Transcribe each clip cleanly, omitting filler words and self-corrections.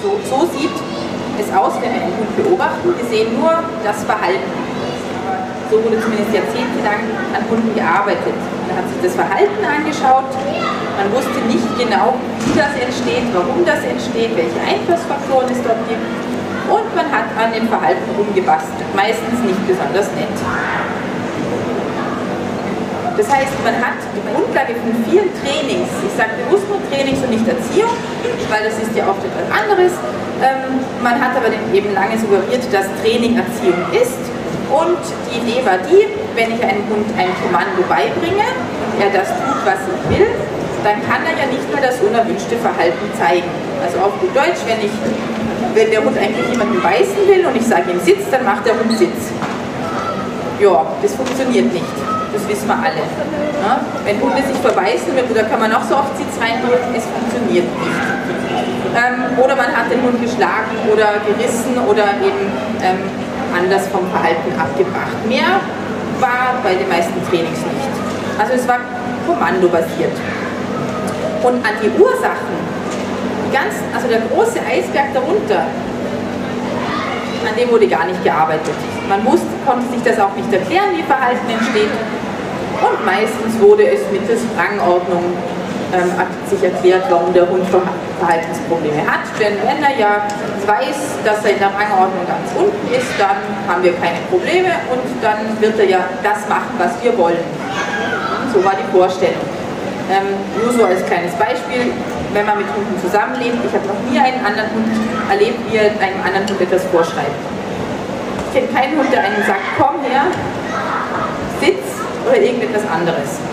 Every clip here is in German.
So sieht es aus, wenn wir einen Hund beobachten. Wir sehen nur das Verhalten. So wurde zumindest jahrzehntelang an Hunden gearbeitet. Man hat sich das Verhalten angeschaut, man wusste nicht genau, wie das entsteht, warum das entsteht, welche Einflussfaktoren es dort gibt. Und man hat an dem Verhalten rumgebastelt, meistens nicht besonders nett. Das heißt, man hat die Grundlage von vielen Trainings, ich sage bewusst nur Trainings und nicht Erziehung, weil das ist ja oft etwas anderes. Man hat aber eben lange suggeriert, dass Training Erziehung ist. Und die Idee war die, wenn ich einem Hund ein Kommando beibringe und er das tut, was ich will, dann kann er ja nicht mehr das unerwünschte Verhalten zeigen. Also auf gut Deutsch, wenn der Hund eigentlich jemanden beißen will und ich sage ihm Sitz, dann macht der Hund Sitz. Ja, das funktioniert nicht. Das wissen wir alle. Ja? Wenn Hunde sich verbeißen, da kann man noch so oft Sitz reindrücken, es funktioniert nicht. Oder man hat den Hund geschlagen oder gerissen oder eben anders vom Verhalten abgebracht. Mehr war bei den meisten Trainings nicht. Also es war kommandobasiert. Und an die Ursachen, also der große Eisberg darunter, an dem wurde gar nicht gearbeitet. Man konnte sich das auch nicht erklären, wie Verhalten entsteht. Und meistens wurde es mittels Rangordnung sich erklärt, warum der Hund Verhaltensprobleme hat. Denn wenn er ja weiß, dass er in der Rangordnung ganz unten ist, dann haben wir keine Probleme und dann wird er ja das machen, was wir wollen. So war die Vorstellung. Nur so als kleines Beispiel, wenn man mit Hunden zusammenlebt, ich habe noch nie einen anderen Hund erlebt, wie er einem anderen Hund etwas vorschreibt. Ich kenne keinen Hund, der einem sagt, komm her, sitz oder irgendetwas anderes.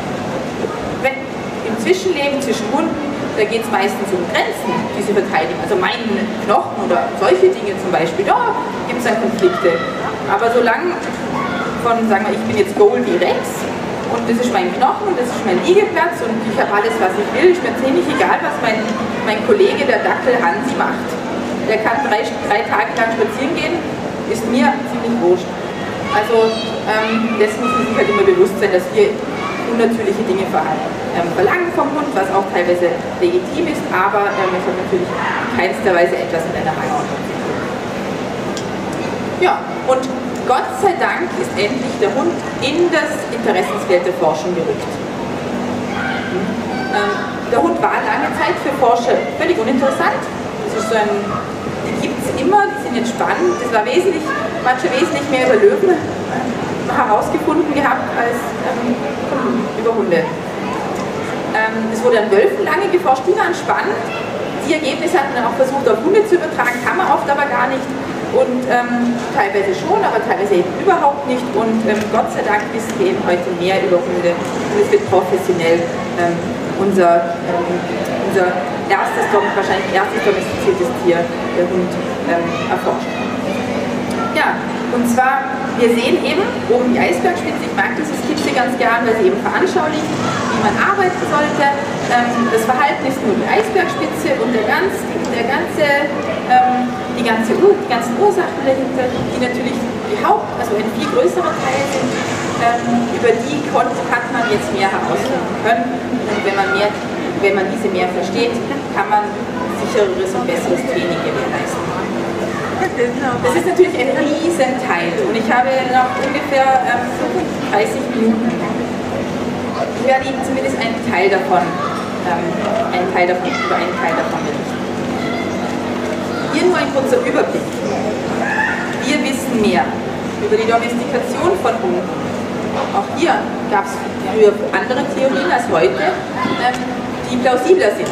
Im Zwischenleben zwischen Hunden, da geht es meistens um Grenzen, die sie verteidigen. Also meinen Knochen oder solche Dinge zum Beispiel, da gibt es dann Konflikte. Aber solange von, sagen wir, ich bin jetzt Goldie Rex, und das ist mein Knochen und das ist mein Liegeplatz und ich habe alles, was ich will. Ist mir ziemlich egal, was mein Kollege, der Dackel Hansi, macht. Der kann drei Tage lang spazieren gehen, ist mir ziemlich wurscht. Also das muss man sich halt immer bewusst sein, dass wir unnatürliche Dinge verlangen vom Hund, was auch teilweise legitim ist, aber es hat natürlich in keinster Weise etwas mit einer Rangordnung zu tun. Ja, und Gott sei Dank ist endlich der Hund in das Interessensfeld der Forschung gerückt. Der Hund war lange Zeit für Forscher völlig uninteressant. Das ist so ein, die gibt es immer, die sind jetzt spannend. Das war manche wesentlich mehr über Löwen herausgefunden gehabt als über Hunde. Es wurde an Wölfen lange geforscht, die waren spannend. Die Ergebnisse hat man auch versucht auf Hunde zu übertragen, kann man oft aber gar nicht. Und teilweise schon, aber teilweise eben überhaupt nicht. Und Gott sei Dank wissen wir eben heute mehr über Hunde. Und es wird professionell unser wahrscheinlich erstes domestiziertes Tier, der Hund, erforscht. Ja, und zwar, wir sehen eben oben die Eisbergspitze. Ich mag diese Skizze ganz gern, weil sie eben veranschaulicht, wie man arbeiten sollte. Das Verhalten ist nur die Eisbergspitze und die ganzen Ursachen dahinter, die natürlich also ein viel größerer Teil sind, über die hat man jetzt mehr herausfinden können. Und wenn man diese mehr versteht, kann man sichereres und besseres Training gewährleisten. Das ist natürlich ein Riesenteil und ich habe noch ungefähr 35 Minuten. Ich werde Ihnen zumindest über einen Teil davon berichten. Hier nur ein kurzer Überblick. Wir wissen mehr über die Domestikation von Hunden. Auch hier gab es früher andere Theorien als heute, die plausibler sind.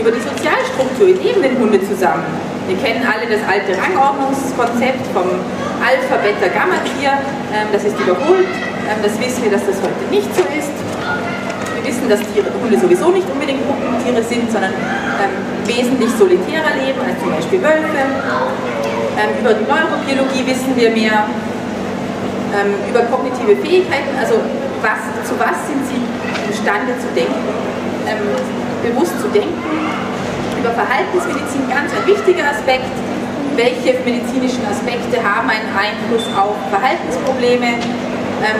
Über die Sozialstruktur, in dem den Hunde zusammen. Wir kennen alle das alte Rangordnungskonzept vom Alpha, Beta, Gamma-Tier. Das ist überholt. Das wissen wir, dass das heute nicht so ist. Wir wissen, dass Hunde sowieso nicht unbedingt Gruppentiere sind, sondern wesentlich solitärer leben, als zum Beispiel Wölfe. Über die Neurobiologie wissen wir mehr, über kognitive Fähigkeiten, also zu was sind sie imstande zu denken, bewusst zu denken. Über Verhaltensmedizin ganz ein wichtiger Aspekt, welche medizinischen Aspekte haben einen Einfluss auf Verhaltensprobleme,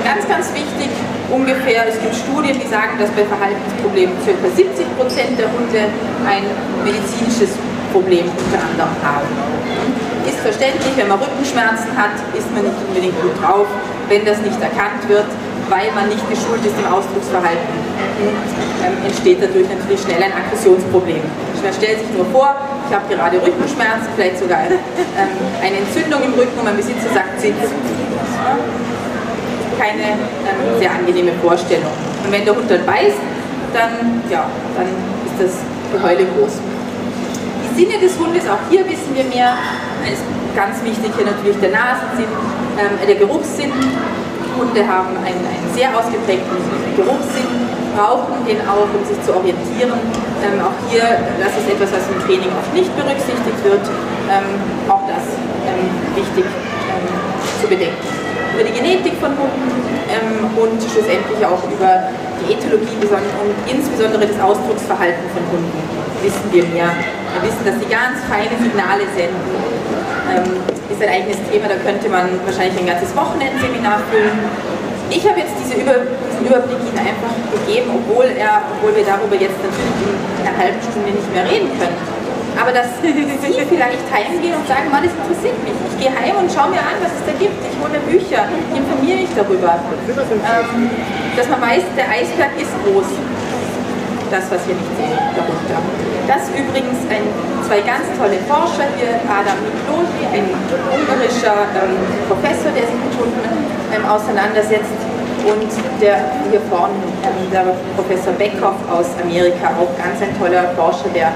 ganz, ganz wichtig. Ungefähr, es gibt Studien, die sagen, dass bei Verhaltensproblemen ca. 70% der Hunde ein medizinisches Problem unter anderem haben. Ist verständlich, wenn man Rückenschmerzen hat, ist man nicht unbedingt gut drauf, wenn das nicht erkannt wird, weil man nicht geschult ist im Ausdrucksverhalten. Entsteht dadurch natürlich schnell ein Aggressionsproblem. Man stellt sich nur vor, ich habe gerade Rückenschmerzen, vielleicht sogar eine Entzündung im Rücken und mein Besitzer sagt, sitz. Keine sehr angenehme Vorstellung. Und wenn der Hund dann beißt, dann ist das Geheule groß. Die Sinne des Hundes, auch hier wissen wir mehr, ist ganz wichtig hier natürlich der Nasensinn, der Geruchssinn. Hunde haben einen sehr ausgeprägten Geruchssinn, brauchen den auch, um sich zu orientieren. Auch hier, das ist etwas, was im Training oft nicht berücksichtigt wird, auch das wichtig zu bedenken. Über die Genetik von Hunden und schlussendlich auch über die Ethologie und insbesondere das Ausdrucksverhalten von Hunden wissen wir mehr. Wir wissen, dass die ganz feine Signale senden. Ist ein eigenes Thema, da könnte man wahrscheinlich ein ganzes Wochenendseminar füllen. Ich habe jetzt diesen Überblick Ihnen einfach gegeben, obwohl wir darüber jetzt natürlich in einer halben Stunde nicht mehr reden können. Aber dass Sie vielleicht heimgehen und sagen, Mann, das interessiert mich. Ich gehe heim und schaue mir an, was es da gibt. Ich hole mir Bücher, ich informiere mich darüber. Dass man weiß, der Eisberg ist groß. Das, was wir nicht sehen, darunter. Das übrigens zwei ganz tolle Forscher hier, Adam Miklósi, ein ungarischer Professor, der sich mit Hunden auseinandersetzt, und der hier vorne, der Professor Beckhoff aus Amerika, auch ganz ein toller Forscher, der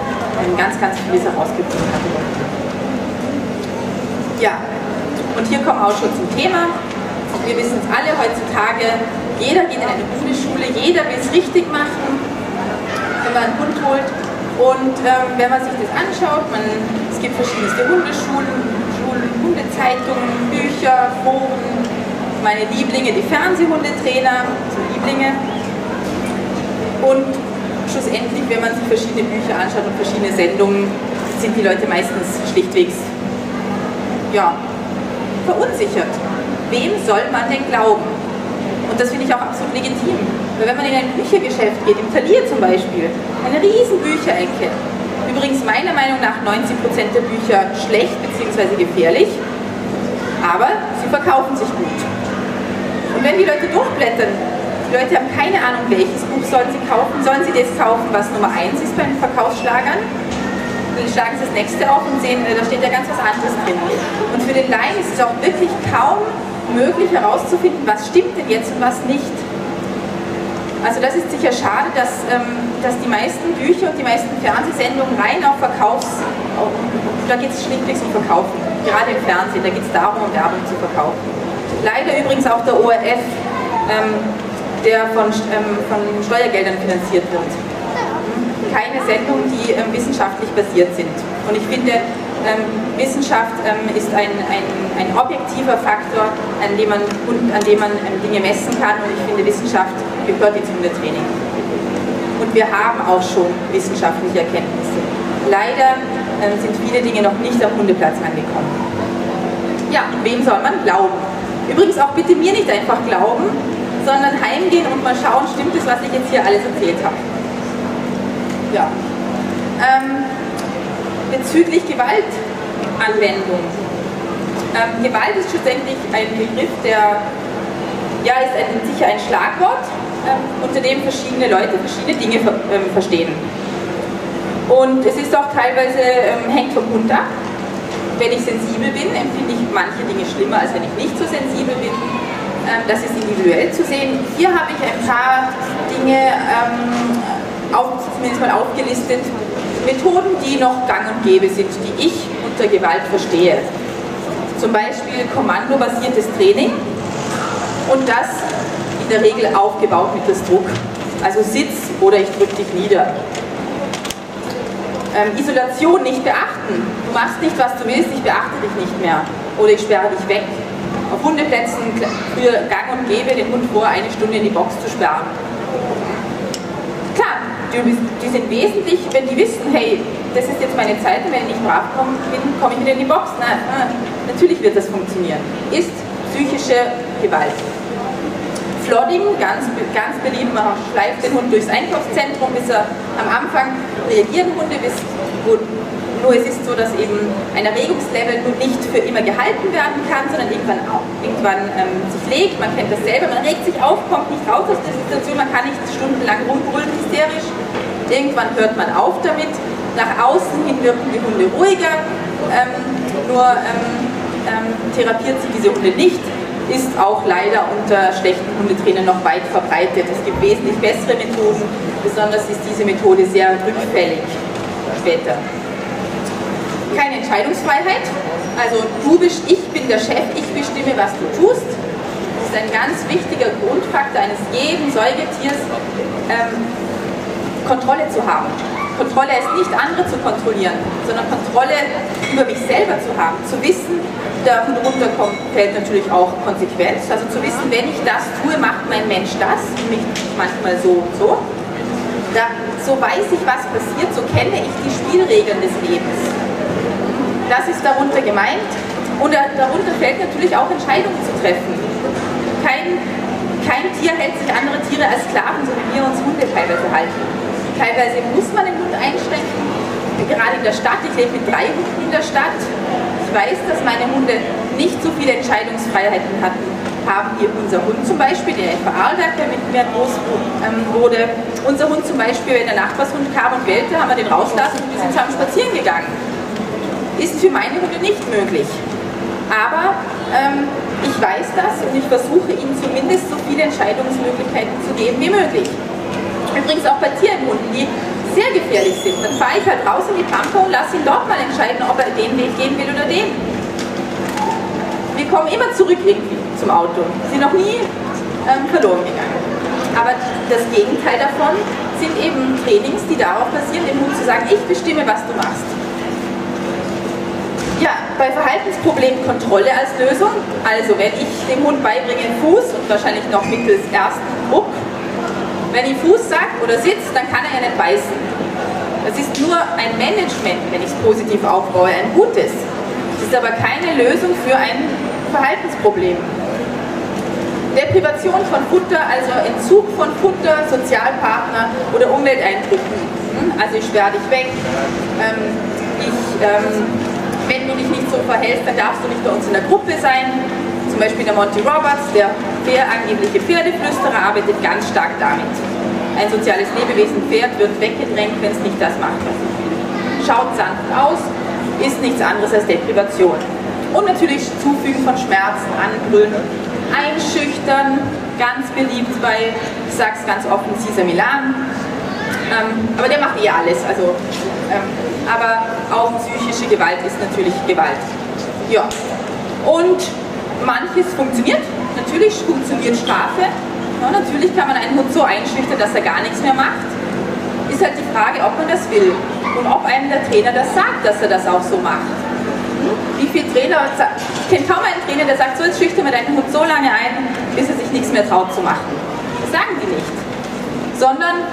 ganz, ganz vieles herausgefunden hat. Ja, und hier kommen wir auch schon zum Thema. Wir wissen es alle heutzutage, jeder geht in eine gute Schule, jeder will es richtig machen, wenn man einen Hund holt. Und wenn man sich das anschaut, es gibt verschiedenste Hundeschulen, Hundezeitungen, Bücher, Foren. Meine Lieblinge, die Fernsehhundetrainer, so Lieblinge. Und schlussendlich, wenn man sich verschiedene Bücher anschaut und verschiedene Sendungen, sind die Leute meistens schlichtwegs verunsichert. Wem soll man denn glauben? Und das finde ich auch absolut legitim. Weil wenn man in ein Büchergeschäft geht, im Thalia zum Beispiel, eine riesen Bücherecke. Übrigens meiner Meinung nach 90% der Bücher schlecht bzw. gefährlich, aber sie verkaufen sich gut. Und wenn die Leute durchblättern, die Leute haben keine Ahnung, welches Buch sollen sie kaufen, sollen sie das kaufen, was Nummer 1 ist bei den Verkaufsschlagern? Dann schlagen sie das nächste auf und sehen, da steht ja ganz was anderes drin. Und für den Laien ist es auch wirklich kaum möglich herauszufinden, was stimmt denn jetzt und was nicht. Also das ist sicher schade, dass die meisten Bücher und die meisten Fernsehsendungen rein auf da geht es schlichtweg um Verkaufen. Gerade im Fernsehen, da geht es darum, Werbung zu verkaufen. Leider übrigens auch der ORF, der von Steuergeldern finanziert wird. Keine Sendungen, die wissenschaftlich basiert sind. Und ich finde, Wissenschaft ist ein objektiver Faktor, an dem man Dinge messen kann, und ich finde, Wissenschaft gehört ins Hundetraining. Und wir haben auch schon wissenschaftliche Erkenntnisse. Leider sind viele Dinge noch nicht am Hundeplatz angekommen. Ja, wem soll man glauben? Übrigens auch bitte mir nicht einfach glauben, sondern heimgehen und mal schauen, stimmt es, was ich jetzt hier alles erzählt habe. Ja. Bezüglich Gewaltanwendung. Gewalt ist schlussendlich ein Begriff, sicher ein Schlagwort, unter dem verschiedene Leute verschiedene Dinge verstehen. Und es ist auch teilweise, hängt vom Hund ab. Wenn ich sensibel bin, empfinde ich manche Dinge schlimmer, als wenn ich nicht so sensibel bin. Das ist individuell zu sehen. Hier habe ich ein paar Dinge zumindest mal aufgelistet, Methoden, die noch gang und gäbe sind, die ich unter Gewalt verstehe. Zum Beispiel kommandobasiertes Training, und das in der Regel aufgebaut mittels Druck. Also sitz oder ich drücke dich nieder. Isolation nicht beachten. Du machst nicht, was du willst, ich beachte dich nicht mehr. Oder ich sperre dich weg. Auf Hundeplätzen für gang und gäbe, den Hund vor, eine Stunde in die Box zu sperren. Klar, die sind wesentlich, wenn die wissen, hey, das ist jetzt meine Zeit, und wenn ich brav bin, komme ich wieder in die Box. Na, natürlich wird das funktionieren. Ist psychische Gewalt. Flodding, ganz beliebt, man schleift den Hund durchs Einkaufszentrum, bis er am Anfang reagieren Hunde, bis Nur es ist so, dass eben ein Erregungslevel nun nicht für immer gehalten werden kann, sondern irgendwann sich legt. Man kennt das selber, man regt sich auf, kommt nicht raus aus der Situation, man kann nicht stundenlang rumbrüllen hysterisch. Irgendwann hört man auf damit. Nach außen hin wirken die Hunde ruhiger, therapiert sie diese Hunde nicht, ist auch leider unter schlechten Hundetrainern noch weit verbreitet. Es gibt wesentlich bessere Methoden, besonders ist diese Methode sehr rückfällig später. Keine Entscheidungsfreiheit, also du bist, ich bin der Chef, ich bestimme, was du tust. Das ist ein ganz wichtiger Grundfaktor eines jeden Säugetiers, Kontrolle zu haben. Kontrolle ist nicht andere zu kontrollieren, sondern Kontrolle über mich selber zu haben. Zu wissen, der Hund runterkommt, fällt natürlich auch konsequent. Also zu wissen, wenn ich das tue, macht mein Mensch das, nicht manchmal so und so. So weiß ich, was passiert, so kenne ich die Spielregeln des Lebens. Das ist darunter gemeint. Und darunter fällt natürlich auch Entscheidungen zu treffen. Kein Tier hält sich andere Tiere als Sklaven, so wie wir uns Hunde teilweise halten. Teilweise muss man den Hund einschränken, gerade in der Stadt. Ich lebe mit 3 Hunden in der Stadt. Ich weiß, dass meine Hunde nicht so viele Entscheidungsfreiheiten hatten. Haben hier unser Hund zum Beispiel, der Vorarlberger, der mit mir groß wurde. Unser Hund zum Beispiel, wenn der Nachbarshund kam und bellte, haben wir den rausgelassen und wir sind zusammen spazieren gegangen. Ist für meine Hunde nicht möglich. Aber ich weiß das und ich versuche ihnen zumindest so viele Entscheidungsmöglichkeiten zu geben wie möglich. Übrigens auch bei Tierhunden, die sehr gefährlich sind. Dann fahre ich halt raus in die Pampa und lasse ihn dort mal entscheiden, ob er den Weg gehen will oder den. Wir kommen immer zurück irgendwie zum Auto. Sie sind noch nie verloren gegangen. Aber das Gegenteil davon sind eben Trainings, die darauf basieren, dem Hund zu sagen, ich bestimme, was du machst. Ja, bei Verhaltensproblemen Kontrolle als Lösung. Also wenn ich dem Hund beibringe Fuß und wahrscheinlich noch mittels ersten Druck, wenn ich Fuß sagt oder sitzt, dann kann er ja nicht beißen. Das ist nur ein Management, wenn ich es positiv aufbaue, ein gutes. Das ist aber keine Lösung für ein Verhaltensproblem. Deprivation von Futter, also Entzug von Futter, Sozialpartner oder Umwelteinflüssen. Also ich sperre dich weg, wenn du dich nicht so verhältst, dann darfst du nicht bei uns in der Gruppe sein. Zum Beispiel der Monty Roberts, der angebliche Pferdeflüsterer, arbeitet ganz stark damit. Ein soziales Lebewesen Pferd wird weggedrängt, wenn es nicht das macht, was es will. Schaut sanft aus, ist nichts anderes als Deprivation. Und natürlich Zufügen von Schmerzen, Anbrüllen, Einschüchtern, ganz beliebt bei, ich sag's ganz offen, Cesar Millan. Aber der macht alles. Also, aber auch psychische Gewalt ist natürlich Gewalt. Ja. Und manches funktioniert, natürlich funktioniert Strafe, ja, natürlich kann man einen Hund so einschüchtern, dass er gar nichts mehr macht. Ist halt die Frage, ob man das will und ob einem der Trainer das sagt, dass er das auch so macht. Wie viele Trainer, ich kenne kaum einen Trainer, der sagt, so jetzt schüchtern wir deinen Hund so lange ein, bis er sich nichts mehr traut zu machen. Das sagen die nicht, sondern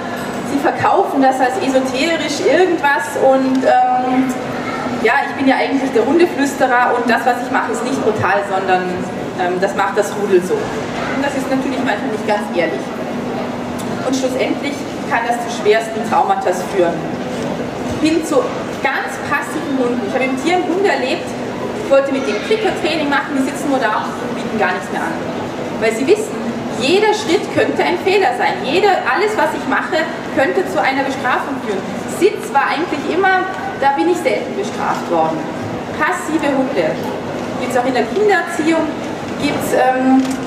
sie verkaufen das als esoterisch irgendwas und ja, ich bin ja eigentlich der Hundeflüsterer und das, was ich mache, ist nicht brutal, sondern das macht das Rudel so. Und das ist natürlich manchmal nicht ganz ehrlich. Und schlussendlich kann das zu schwersten Traumata führen. Hin zu ganz passiven Hunden. Ich habe im Tier einen Hund erlebt, ich wollte mit dem Klickertraining machen, die sitzen nur da und bieten gar nichts mehr an. Weil sie wissen, jeder Schritt könnte ein Fehler sein. Alles, was ich mache, könnte zu einer Bestrafung führen. Sitz war eigentlich immer... Da bin ich selten bestraft worden. Passive Hunde. Gibt es auch in der Kindererziehung,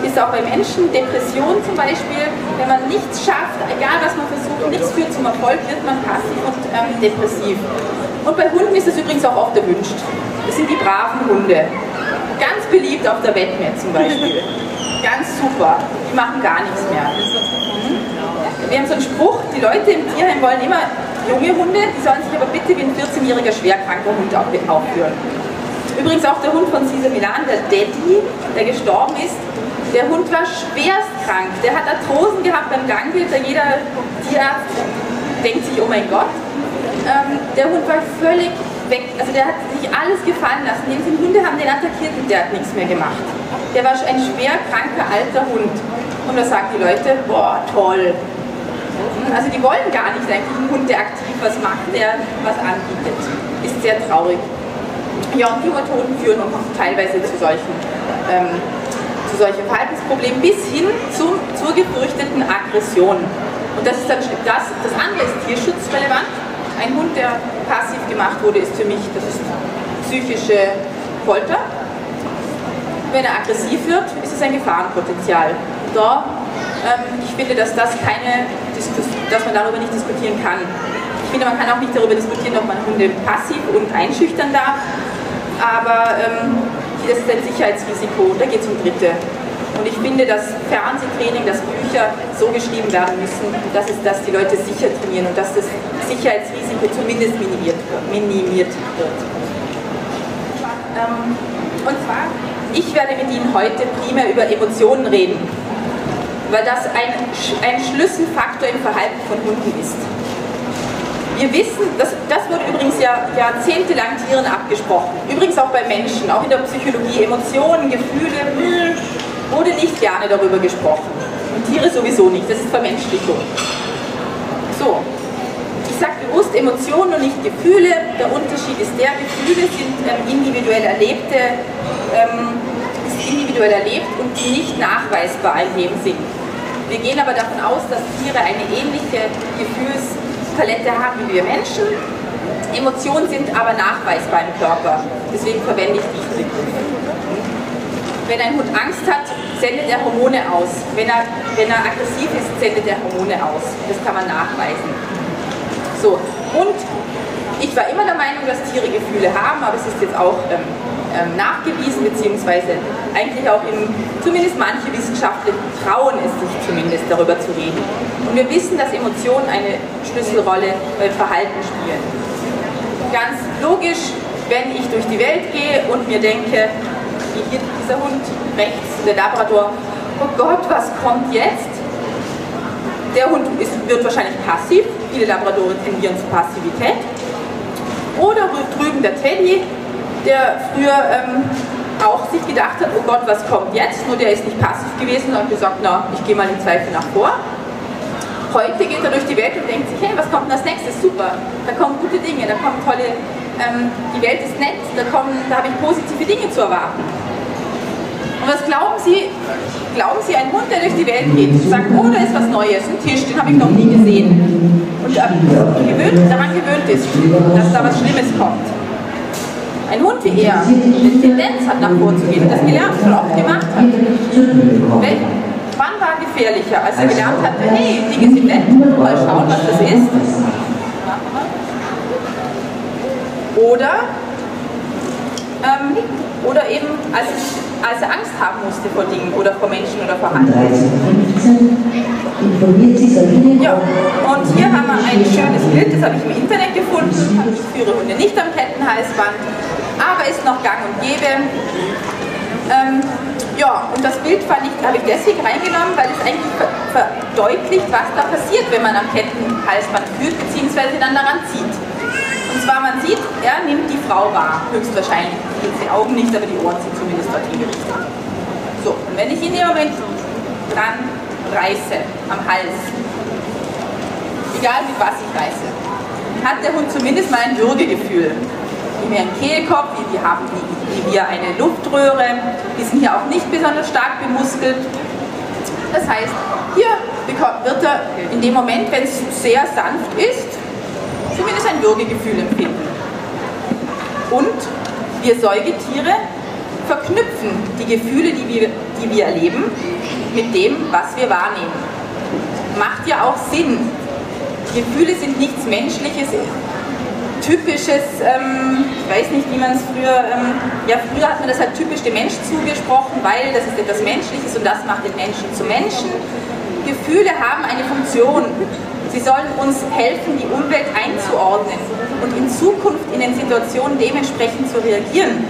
ist auch bei Menschen, Depressionen zum Beispiel. Wenn man nichts schafft, egal was man versucht, nichts führt zum Erfolg, wird man passiv und depressiv. Und bei Hunden ist es übrigens auch oft erwünscht. Das sind die braven Hunde. Ganz beliebt auf der Wettmet zum Beispiel. Ganz super. Die machen gar nichts mehr. Wir haben so einen Spruch, die Leute im Tierheim wollen immer junge Hunde, die sollen sich aber bitte wie ein 14-jähriger schwerkranker Hund aufführen. Übrigens auch der Hund von Cesar Millan, der Daddy, der gestorben ist, der Hund war schwerst krank. Der hat Arthrosen gehabt beim Gangbilder, jeder Tierarzt denkt sich, oh mein Gott. Der Hund war völlig weg, also der hat sich alles gefallen lassen. Die Hunde haben den attackiert und der hat nichts mehr gemacht. Der war ein schwerkranker alter Hund. Und da sagen die Leute, boah, toll. Also die wollen gar nicht eigentlich einen Hund, der aktiv was macht, der was anbietet. Ist sehr traurig. Ja, und Hungermethoden führen auch teilweise zu solchen Verhaltensproblemen bis hin zur gefürchteten Aggression. Und das ist dann das andere ist tierschutzrelevant. Ein Hund, der passiv gemacht wurde, ist für mich, das ist psychische Folter. Wenn er aggressiv wird, ist es ein Gefahrenpotenzial. Da, ich finde, dass dass man darüber nicht diskutieren kann. Ich finde, man kann auch nicht darüber diskutieren, ob man Hunde passiv und einschüchtern darf, aber das ist ein Sicherheitsrisiko, da geht es um Dritte. Und ich finde, dass Fernsehtraining, dass Bücher so geschrieben werden müssen, dass die Leute sicher trainieren und dass das Sicherheitsrisiko zumindest minimiert wird. Und zwar, ich werde mit Ihnen heute primär über Emotionen reden, weil das ein Schlüsselfaktor im Verhalten von Hunden ist. Wir wissen, das wurde übrigens jahrzehntelang Tieren abgesprochen, übrigens auch bei Menschen, auch in der Psychologie, Emotionen, Gefühle, wurde nicht gerne darüber gesprochen. Und Tiere sowieso nicht, das ist Vermenschlichung. So, ich sage bewusst Emotionen und nicht Gefühle, der Unterschied ist der, Gefühle sind individuell erlebt und nicht nachweisbar in jedem Sinn. Wir gehen aber davon aus, dass Tiere eine ähnliche Gefühlspalette haben wie wir Menschen. Emotionen sind aber nachweisbar im Körper, deswegen verwende ich diesen Begriff. Wenn ein Hund Angst hat, sendet er Hormone aus. Wenn er aggressiv ist, sendet er Hormone aus. Das kann man nachweisen. So, und ich war immer der Meinung, dass Tiere Gefühle haben, aber es ist jetzt auch nachgewiesen, beziehungsweise eigentlich auch zumindest manche Wissenschaftler trauen es sich zumindest, darüber zu reden. Und wir wissen, dass Emotionen eine Schlüsselrolle beim Verhalten spielen. Ganz logisch, wenn ich durch die Welt gehe und mir denke, wie hier dieser Hund rechts, der Labrador, oh Gott, was kommt jetzt? Der Hund wird wahrscheinlich passiv, viele Labradore tendieren zur Passivität. Oder drüben der Teddy, der früher auch sich gedacht hat, oh Gott, was kommt jetzt? Nur der ist nicht passiv gewesen und gesagt, na, ich gehe mal im Zweifel nach vor. Heute geht er durch die Welt und denkt sich, hey, was kommt denn als nächstes? Super, da kommen gute Dinge, da kommen tolle, die Welt ist nett, da habe ich positive Dinge zu erwarten. Und was glauben Sie? Glauben Sie, ein Hund, der durch die Welt geht, sagt, oh, da ist was Neues, ein Tisch, den habe ich noch nie gesehen. Und daran gewöhnt ist, dass da was Schlimmes kommt. Ein Hund wie er, eine Tendenz hat, nach vorzugehen, das gelernt und oft gemacht hat. Wann war er gefährlicher, als er gelernt hat, hey, Dinge sind nett, mal schauen, was das ist. Oder eben, als er Angst haben musste vor Dingen oder vor Menschen oder vor anderen. Ja, und hier haben wir ein schönes Bild, das habe ich im Internet gefunden. Ich führe Hunde nicht am Kettenhalsband, aber ist noch gang und gäbe. Ja, und das Bild habe ich deswegen reingenommen, weil es eigentlich verdeutlicht, was da passiert, wenn man am Kettenhalsband führt bzw. dann daran zieht. Und zwar, man sieht, er nimmt die Frau wahr, höchstwahrscheinlich. Die Augen nicht, aber die Ohren sind zumindest dorthin gerichtet. So, und wenn ich in dem Moment dran reiße, am Hals, egal mit was ich reiße, hat der Hund zumindest mal ein Würgegefühl. Wie wir einen Kehlkopf, wie wir eine Luftröhre, die sind hier auch nicht besonders stark bemuskelt. Das heißt, hier wird er in dem Moment, wenn es sehr sanft ist, zumindest ein Würgegefühl empfinden. Und wir Säugetiere verknüpfen die Gefühle, die wir erleben, mit dem, was wir wahrnehmen. Macht ja auch Sinn. Gefühle sind nichts Menschliches, Typisches, ich weiß nicht, wie man es früher, früher hat man das halt typisch dem Menschen zugesprochen, weil das ist etwas Menschliches und das macht den Menschen zu Menschen. Gefühle haben eine Funktion. Sie sollen uns helfen, die Umwelt einzuordnen und in Zukunft in den Situationen dementsprechend zu reagieren.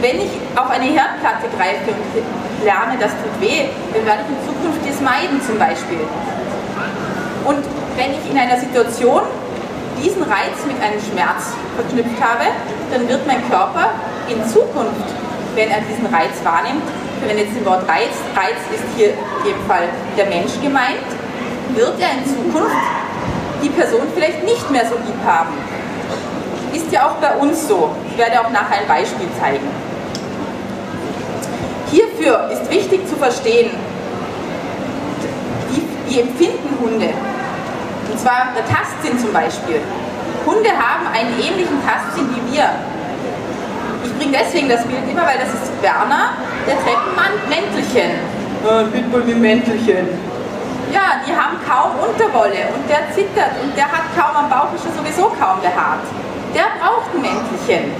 Wenn ich auf eine Herdplatte greife und lerne, das tut weh, dann werde ich in Zukunft das meiden zum Beispiel. Und wenn ich in einer Situation diesen Reiz mit einem Schmerz verknüpft habe, dann wird mein Körper in Zukunft, wenn er diesen Reiz wahrnimmt, wenn jetzt das Wort Reiz ist hier in dem Fall der Mensch gemeint, wird er in Zukunft die Person vielleicht nicht mehr so lieb haben. Ist ja auch bei uns so. Ich werde auch nachher ein Beispiel zeigen. Hierfür ist wichtig zu verstehen, wie empfinden Hunde. Und zwar der Tastsinn zum Beispiel. Hunde haben einen ähnlichen Tastsinn wie wir. Ich bringe deswegen das Bild immer, weil das ist Werner, der Treppenmann, Mäntelchen. Bild wohl mit Mäntelchen. Ja, die haben kaum Unterwolle und der zittert und der hat kaum, am Bauch ist er sowieso kaum behaart. Der braucht ein Mäntelchen.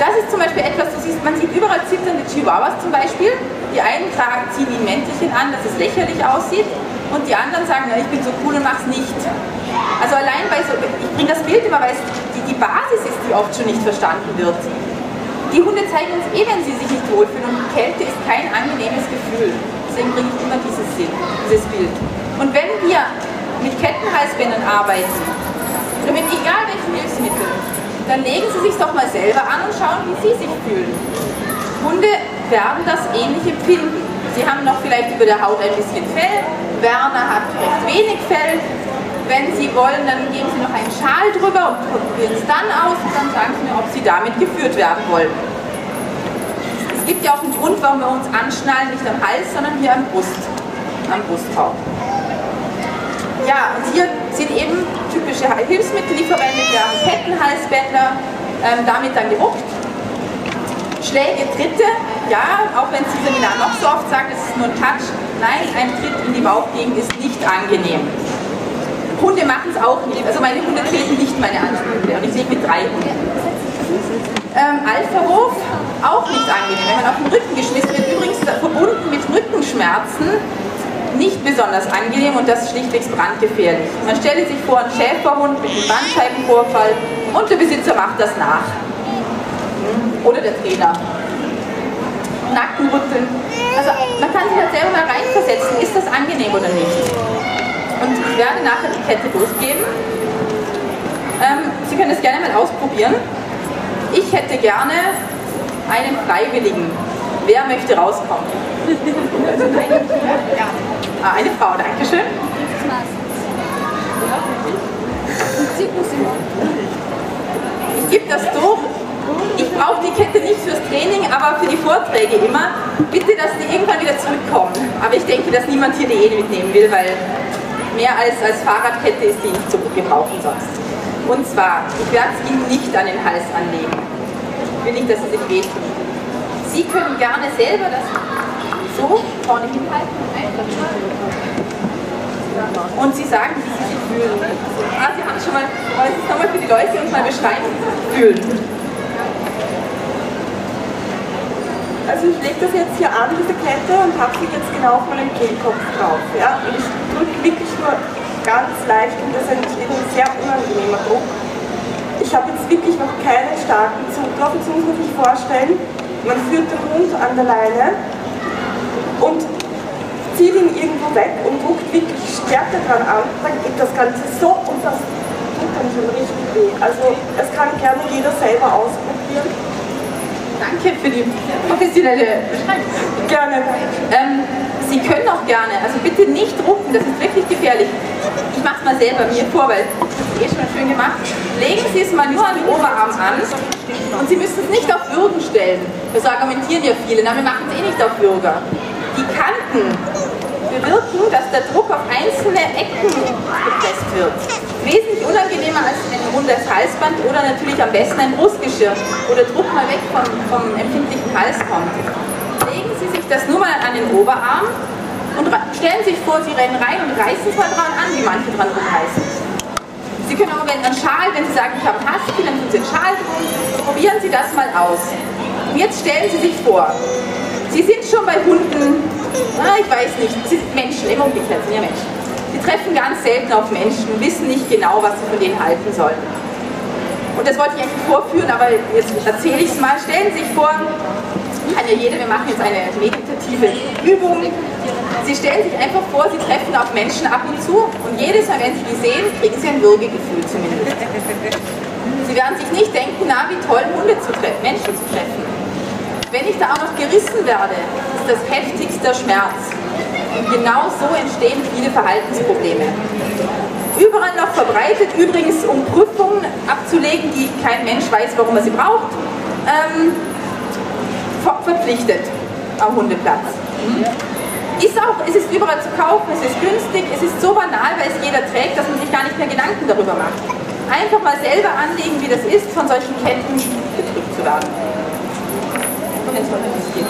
Das ist zum Beispiel etwas, du siehst, man sieht überall zitternde Chihuahuas zum Beispiel. Die einen ziehen die Mäntelchen an, dass es lächerlich aussieht. Und die anderen sagen, ja, ich bin so cool und mach's nicht. Also allein bei so, ich bringe das Bild immer, weil es die Basis ist, die oft schon nicht verstanden wird. Die Hunde zeigen uns eh, wenn sie sich nicht wohlfühlen, und Kälte ist kein angenehmes Gefühl. Deswegen bringe ich immer dieses Bild. Und wenn wir mit Kettenhalsbändern arbeiten, oder mit egal welchen Hilfsmitteln, dann legen sie sich doch mal selber an und schauen, wie sie sich fühlen. Hunde werden das ähnlich empfinden. Sie haben noch vielleicht über der Haut ein bisschen Fell. Werner hat recht wenig Fell. Wenn Sie wollen, dann geben Sie noch einen Schal drüber und probieren es dann aus und dann sagen Sie mir, ob Sie damit geführt werden wollen. Es gibt ja auch einen Grund, warum wir uns anschnallen, nicht am Hals, sondern hier am Brustkorb. Ja, und hier sind eben typische Hilfsmittel, die verwendet werden, Kettenhalsbänder, damit dann geruckt. Schläge, Tritte, ja, auch wenn Sie Seminar noch so oft sagt, es ist nur ein Touch, nein, ein Tritt in die Bauchgegend ist nicht angenehm. Hunde machen es auch nicht. Also meine Hunde treten nicht meine Ansprüche. Und ich lege mit 3 Hunden. Alpha-Hof, auch nicht angenehm. Wenn man auf den Rücken geschmissen wird, übrigens verbunden mit Rückenschmerzen, nicht besonders angenehm und das schlichtweg brandgefährlich. Man stelle sich vor, ein Schäferhund mit einem Bandscheibenvorfall und der Besitzer macht das nach. Oder der Trainer. Nackenrütteln. Also man kann sich halt selber mal reinversetzen. Ist das angenehm oder nicht? Und ich werde nachher die Kette durchgeben. Sie können das gerne mal ausprobieren. Ich hätte gerne einen Freiwilligen. Wer möchte rauskommen? Ja. Ah, eine Frau, danke schön. Ich gebe das durch. Ich brauche die Kette nicht fürs Training, aber für die Vorträge immer. Bitte, dass die irgendwann wieder zurückkommen. Aber ich denke, dass niemand hier die Ede mitnehmen will, weil mehr als Fahrradkette ist die nicht zu gebrauchen sonst. Und zwar, ich werde es Ihnen nicht an den Hals anlegen. Ich will nicht, dass Sie sich wehtun. Sie können gerne selber das so vorne hinhalten. Und Sie sagen, wie Sie sich fühlen. Ah, Sie haben schon mal, es ist nochmal für die Leute, die uns mal beschreiben, fühlen. Also ich lege das jetzt hier an, diese Kette, und habe sie jetzt genau auf meinem Kehlkopf drauf. Ja? Und ich drücke wirklich nur ganz leicht und das entsteht ein sehr unangenehmer Druck. Ich habe jetzt wirklich noch keinen starken Zug drauf. Das muss man sich vorstellen. Man führt den Hund an der Leine und zieht ihn irgendwo weg und drückt wirklich stärker dran an. Dann geht das Ganze so und das tut dann schon richtig weh. Also es kann gerne jeder selber ausprobieren. Danke für die professionelle Beschreibung. Gerne. Sie können auch gerne, also bitte nicht rufen, das ist wirklich gefährlich. Ich mache es mal selber mir vor, weil das ist eh schon schön gemacht. Legen Sie es mal nur an den Oberarm an und Sie müssen es nicht auf Würgen stellen. Das argumentieren ja viele, na, wir machen es eh nicht auf Würger. Die Kanten bewirken, dass der Druck auf einzelne Ecken gepresst wird. Wesentlich unangenehmer als ein rundes Halsband oder natürlich am besten ein Brustgeschirr, wo der Druck mal weg vom empfindlichen Hals kommt. Legen Sie sich das nur mal an den Oberarm und stellen sich vor, Sie rennen rein und reißen es mal dran an, wie manche dran rumreißen. Sie können auch einen Schal, wenn Sie sagen, ich habe einen Husky, dann tun Sie einen Schal drum, probieren Sie das mal aus. Und jetzt stellen Sie sich vor, Sie sind schon bei Hunden, ah, ich weiß nicht, Sie sind Menschen, im Augenblick sind ja Menschen. Sie treffen ganz selten auf Menschen und wissen nicht genau, was Sie von denen halten sollen. Und das wollte ich eigentlich vorführen, aber jetzt erzähle ich es mal. Stellen Sie sich vor, kann ja jeder, wir machen jetzt eine meditative Übung. Sie stellen sich einfach vor, Sie treffen auf Menschen ab und zu und jedes Mal, wenn Sie die sehen, kriegen Sie ein Würgegefühl zumindest. Sie werden sich nicht denken, na, wie toll, Menschen zu treffen. Wenn ich da auch noch gerissen werde, ist das heftigster Schmerz. Und genau so entstehen viele Verhaltensprobleme. überall noch verbreitet, übrigens um Prüfungen abzulegen, die kein Mensch weiß, warum er sie braucht, verpflichtet am Hundeplatz. Es ist überall zu kaufen, es ist günstig, es ist so banal, weil es jeder trägt, dass man sich gar nicht mehr Gedanken darüber macht. Einfach mal selber anlegen, wie das ist, von solchen Ketten getrübt zu werden. Und jetzt wollen wir das hier.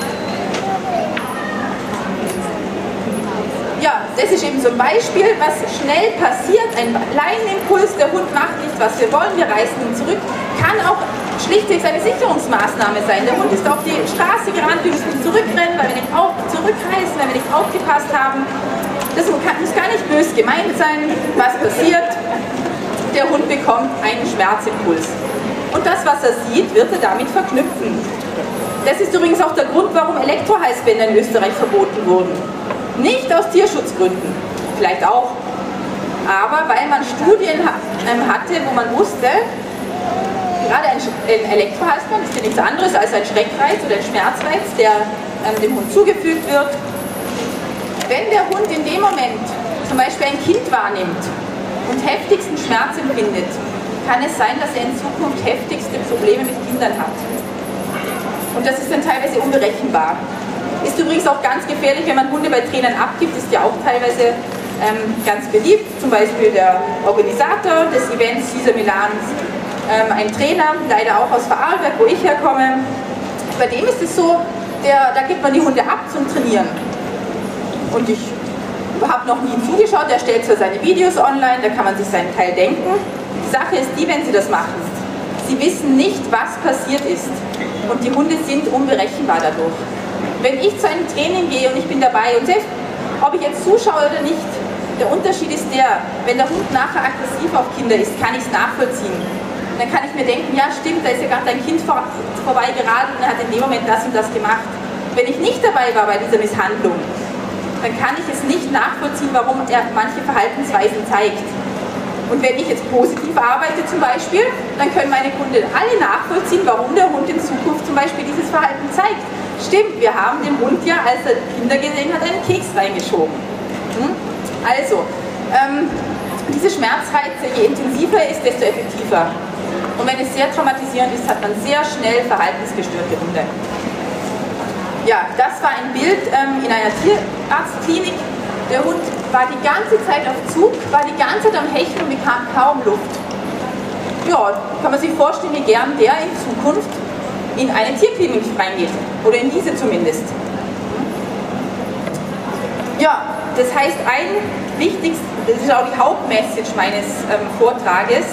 Ja, das ist eben so ein Beispiel, was schnell passiert, ein Laienimpuls, der Hund macht nicht, was wir wollen, wir reißen ihn zurück, kann auch schlichtweg eine Sicherungsmaßnahme sein. Der Hund ist auf die Straße gerannt, wir müssen zurückrennen, weil wir nicht auch zurückreißen, weil wir nicht aufgepasst haben. Das muss gar nicht böse gemeint sein, was passiert. Der Hund bekommt einen Schmerzimpuls. Und das, was er sieht, wird er damit verknüpfen. Das ist übrigens auch der Grund, warum Elektrohalsbänder in Österreich verboten wurden. Nicht aus Tierschutzgründen, vielleicht auch, aber weil man Studien hatte, wo man wusste, gerade ein Elektrohalsband ist ja nichts anderes als ein Schreckreiz oder ein Schmerzreiz, der dem Hund zugefügt wird. Wenn der Hund in dem Moment zum Beispiel ein Kind wahrnimmt und heftigsten Schmerz empfindet, kann es sein, dass er in Zukunft heftigste Probleme mit Kindern hat. Und das ist dann teilweise unberechenbar. Ist übrigens auch ganz gefährlich, wenn man Hunde bei Trainern abgibt, ist ja auch teilweise ganz beliebt. Zum Beispiel der Organisator des Events Cesar Millan, ein Trainer, leider auch aus Vorarlberg, wo ich herkomme. Bei dem ist es so, da gibt man die Hunde ab zum Trainieren. Und ich habe noch nie zugeschaut, der stellt zwar seine Videos online, da kann man sich seinen Teil denken. Die Sache ist die, wenn sie das machen, sie wissen nicht, was passiert ist. Und die Hunde sind unberechenbar dadurch. Wenn ich zu einem Training gehe und ich bin dabei, und selbst ob ich jetzt zuschaue oder nicht, der Unterschied ist der, wenn der Hund nachher aggressiv auf Kinder ist, kann ich es nachvollziehen. Und dann kann ich mir denken, ja stimmt, da ist ja gerade ein Kind vorbeigeraten und er hat in dem Moment das und das gemacht. Wenn ich nicht dabei war bei dieser Misshandlung, dann kann ich es nicht nachvollziehen, warum er manche Verhaltensweisen zeigt. Und wenn ich jetzt positiv arbeite zum Beispiel, dann können meine Kunden alle nachvollziehen, warum der Hund in Zukunft zum Beispiel dieses Verhalten zeigt. Stimmt, wir haben dem Hund ja, als er Kinder gesehen hat, einen Keks reingeschoben. Also, diese Schmerzreize, je intensiver ist, desto effektiver. Und wenn es sehr traumatisierend ist, hat man sehr schnell verhaltensgestörte Hunde. Ja, das war ein Bild in einer Tierarztklinik. Der Hund war die ganze Zeit auf Zug, war die ganze Zeit am Hechten und bekam kaum Luft. Ja, kann man sich vorstellen, wie gern der in Zukunft in eine Tierklinik reingeht. Oder in diese zumindest. Ja, das heißt, ein wichtigstes, das ist auch die Hauptmessage meines Vortrages,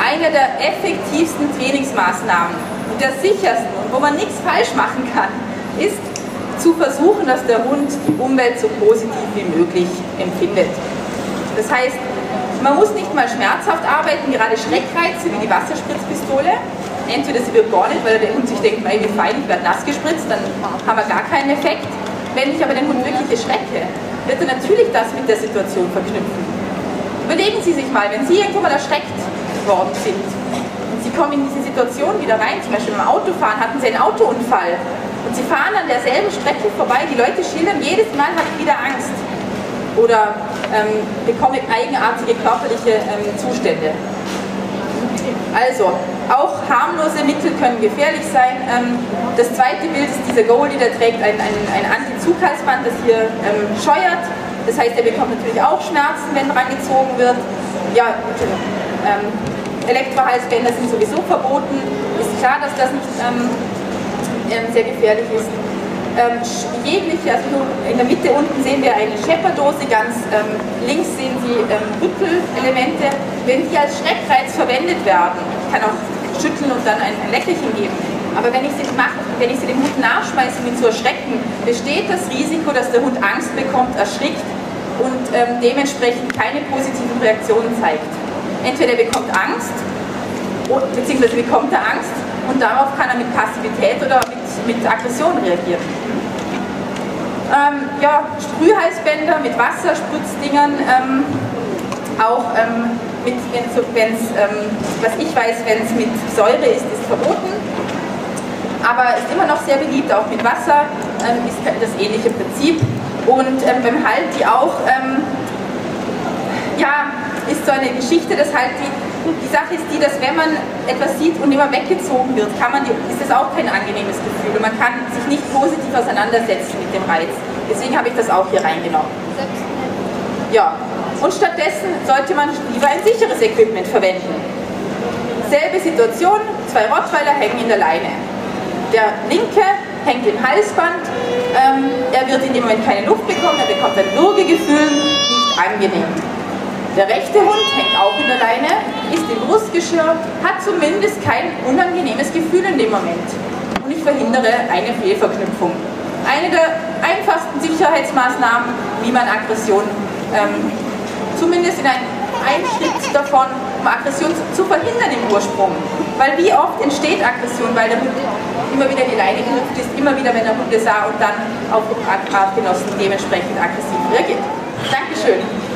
eine der effektivsten Trainingsmaßnahmen und der sichersten und wo man nichts falsch machen kann, ist zu versuchen, dass der Hund die Umwelt so positiv wie möglich empfindet. Das heißt, man muss nicht mal schmerzhaft arbeiten, gerade Schreckreize wie die Wasserspritzpistole. Entweder sie wirkt gar nicht, weil der Hund sich denkt, ey, wie fein, ich werde nass gespritzt, dann haben wir gar keinen Effekt. Wenn ich aber den Hund wirklich erschrecke, wird er natürlich das mit der Situation verknüpfen. Überlegen Sie sich mal, wenn Sie irgendwo mal erschreckt worden sind und Sie kommen in diese Situation wieder rein, zum Beispiel beim Autofahren hatten Sie einen Autounfall und Sie fahren an derselben Strecke vorbei, die Leute schildern, jedes Mal habe ich wieder Angst oder bekomme eigenartige körperliche Zustände. Also, auch harmlose Mittel können gefährlich sein. Das zweite Bild ist dieser Goldie, der trägt ein Anti-Zug-Halsband, das hier scheuert. Das heißt, er bekommt natürlich auch Schmerzen, wenn dran gezogen wird. Ja, Elektrohalsbänder sind sowieso verboten. Ist klar, dass das nicht sehr gefährlich ist. Jegliche, also in der Mitte unten sehen wir eine Schepperdose, ganz links sehen Sie Rüttelelemente. Wenn die als Schreckreiz verwendet werden, ich kann auch schütteln und dann ein Leckerchen geben, aber wenn ich sie mache, wenn ich sie dem Hund nachschmeiße, um ihn zu erschrecken, besteht das Risiko, dass der Hund Angst bekommt, erschrickt und dementsprechend keine positiven Reaktionen zeigt. Entweder er bekommt Angst, beziehungsweise bekommt er Angst und darauf kann er mit Passivität oder mit Aggression reagieren. Ja, Sprühhalsbänder mit Wasserspritzdingern, auch was ich weiß, wenn es mit Säure ist, ist verboten. Aber ist immer noch sehr beliebt, auch mit Wasser ist das ähnliche Prinzip. Und beim Halt die auch, ja, ist so eine Geschichte, dass halt die Sache ist die, dass wenn man etwas sieht und immer weggezogen wird, ist das auch kein angenehmes Gefühl und man kann sich nicht positiv auseinandersetzen mit dem Reiz. Deswegen habe ich das auch hier reingenommen. Ja, und stattdessen sollte man lieber ein sicheres Equipment verwenden. Selbe Situation, zwei Rottweiler hängen in der Leine. Der linke hängt im Halsband, er wird in dem Moment keine Luft bekommen, er bekommt ein Würgegefühl, nicht angenehm. Der rechte Hund hängt auch in der Leine, ist im Brustgeschirr, hat zumindest kein unangenehmes Gefühl in dem Moment. Und ich verhindere eine Fehlverknüpfung. Eine der einfachsten Sicherheitsmaßnahmen, wie man Aggression, zumindest in einem Schritt davon, um Aggression zu verhindern im Ursprung. Weil wie oft entsteht Aggression, weil der Hund immer wieder in die Leine gehüpft ist, immer wieder, wenn er Hunde sah und dann auf Artgenossen dementsprechend aggressiv reagiert. Dankeschön.